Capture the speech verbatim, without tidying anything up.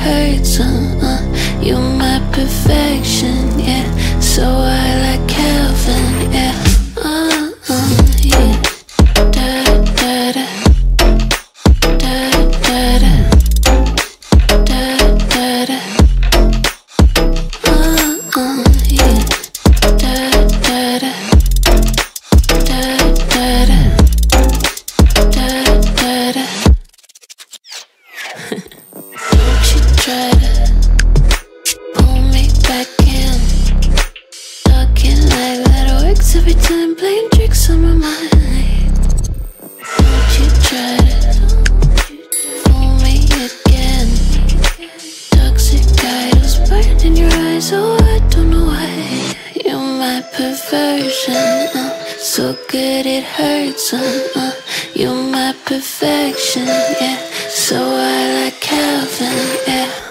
hurts, uh-uh. You're my perfection, yeah. So I like Calvin, yeah. Uh-uh, yeah. Da-da-da. Da-da-da. Da-da-da. Uh-uh, yeah. Da-da-da. Da-da-da. Da-da-da. Don't you try to every time playing tricks on my mind. Don't you try to fool me again. Toxic idols burned in your eyes, oh I don't know why. You're my perversion, uh, so good it hurts, uh, uh, you're my perfection, yeah. So I like Calvin, yeah.